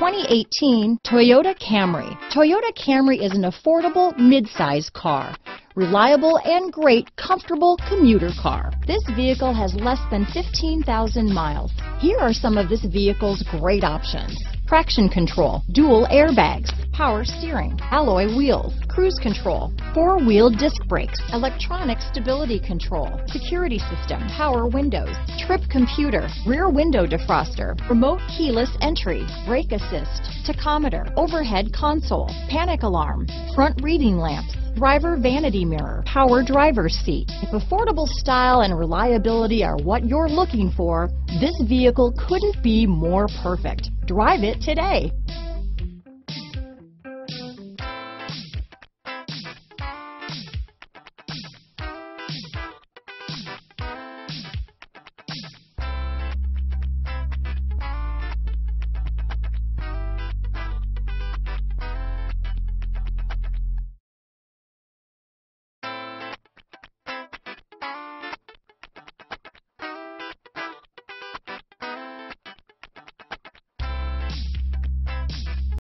2018 Toyota Camry. Toyota Camry is an affordable mid-size car, reliable and great comfortable commuter car. This vehicle has less than 15,000 miles. Here are some of this vehicle's great options: traction control, dual airbags, power steering, alloy wheels, cruise control, four-wheel disc brakes, electronic stability control, security system, power windows, trip computer, rear window defroster, remote keyless entry, brake assist, tachometer, overhead console, panic alarm, front reading lamps, driver vanity mirror, power driver's seat. If affordable style and reliability are what you're looking for, this vehicle couldn't be more perfect. Drive it today.